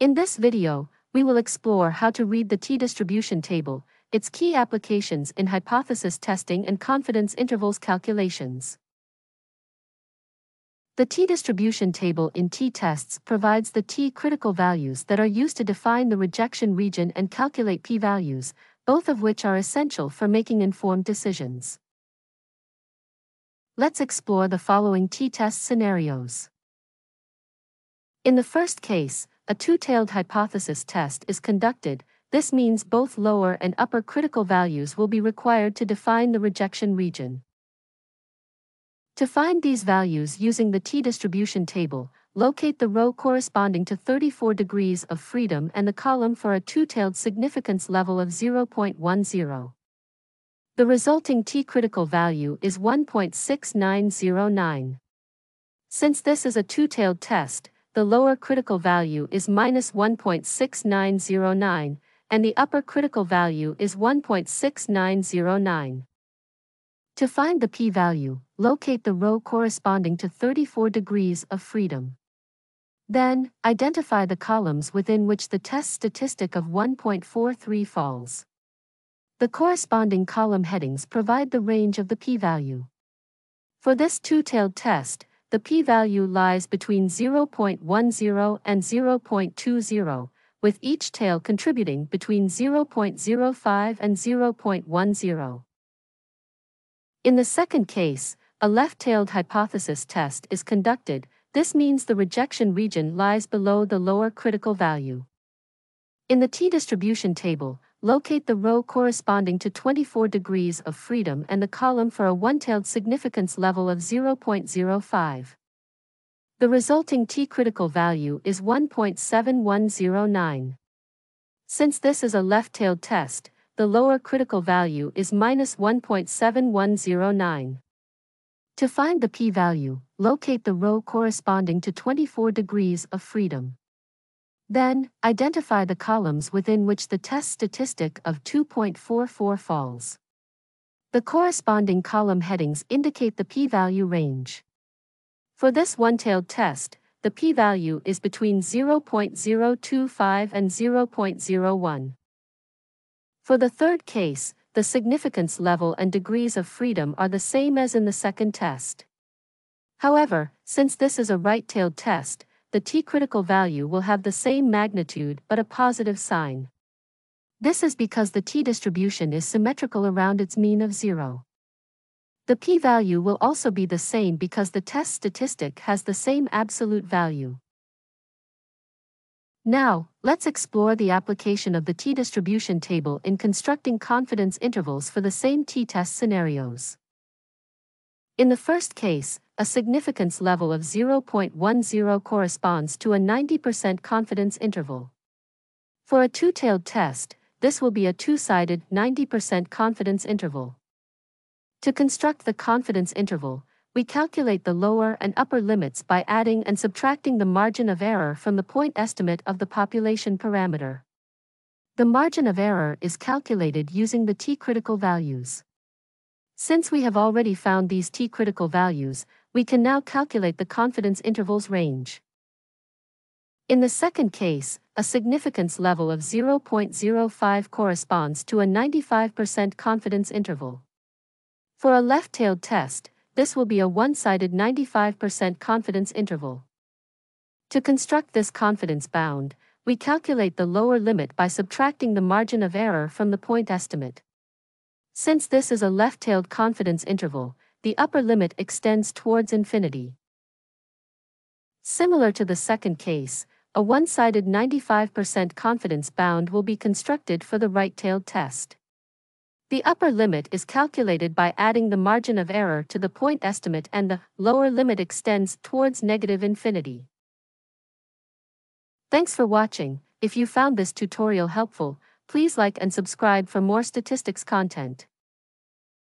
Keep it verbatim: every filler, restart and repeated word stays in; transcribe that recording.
In this video, we will explore how to read the t-distribution table, its key applications in hypothesis testing and confidence intervals calculations. The t-distribution table in t-tests provides the t-critical values that are used to define the rejection region and calculate p-values, both of which are essential for making informed decisions. Let's explore the following t-test scenarios. In the first case, a two-tailed hypothesis test is conducted. This means both lower and upper critical values will be required to define the rejection region. To find these values using the t-distribution table, locate the row corresponding to thirty-four degrees of freedom and the column for a two-tailed significance level of zero point one zero. The resulting t-critical value is one point six nine zero nine. Since this is a two-tailed test, the lower critical value is minus one point six nine zero nine, and the upper critical value is one point six nine zero nine. To find the p-value, locate the row corresponding to thirty-four degrees of freedom. Then, identify the columns within which the test statistic of one point four three falls. The corresponding column headings provide the range of the p-value. For this two-tailed test, the p-value lies between zero point one zero and zero point two zero, with each tail contributing between zero point zero five and zero point one zero. In the second case, a left-tailed hypothesis test is conducted. This means the rejection region lies below the lower critical value. In the t-distribution table, locate the row corresponding to twenty-four degrees of freedom and the column for a one-tailed significance level of zero point zero five. The resulting t-critical value is one point seven one zero nine. Since this is a left-tailed test, the lower critical value is minus one point seven one zero nine. To find the p-value, locate the row corresponding to twenty-four degrees of freedom. Then, identify the columns within which the test statistic of two point four four falls. The corresponding column headings indicate the p-value range. For this one-tailed test, the p-value is between zero point zero two five and zero point zero one. For the third case, the significance level and degrees of freedom are the same as in the second test. However, since this is a right-tailed test, the t-critical value will have the same magnitude but a positive sign. This is because the t-distribution is symmetrical around its mean of zero. The p-value will also be the same because the test statistic has the same absolute value. Now, let's explore the application of the t-distribution table in constructing confidence intervals for the same t-test scenarios. In the first case, a significance level of zero point one zero corresponds to a ninety percent confidence interval. For a two-tailed test, this will be a two-sided ninety percent confidence interval. To construct the confidence interval, we calculate the lower and upper limits by adding and subtracting the margin of error from the point estimate of the population parameter. The margin of error is calculated using the t-critical values. Since we have already found these t-critical values, we can now calculate the confidence interval's range. In the second case, a significance level of zero point zero five corresponds to a ninety-five percent confidence interval. For a left-tailed test, this will be a one-sided ninety-five percent confidence interval. To construct this confidence bound, we calculate the lower limit by subtracting the margin of error from the point estimate. Since this is a left-tailed confidence interval, the upper limit extends towards infinity. Similar to the second case, a one-sided ninety-five percent confidence bound will be constructed for the right-tailed test. The upper limit is calculated by adding the margin of error to the point estimate, and the lower limit extends towards negative infinity. Thanks for watching. If you found this tutorial helpful, please like and subscribe for more statistics content.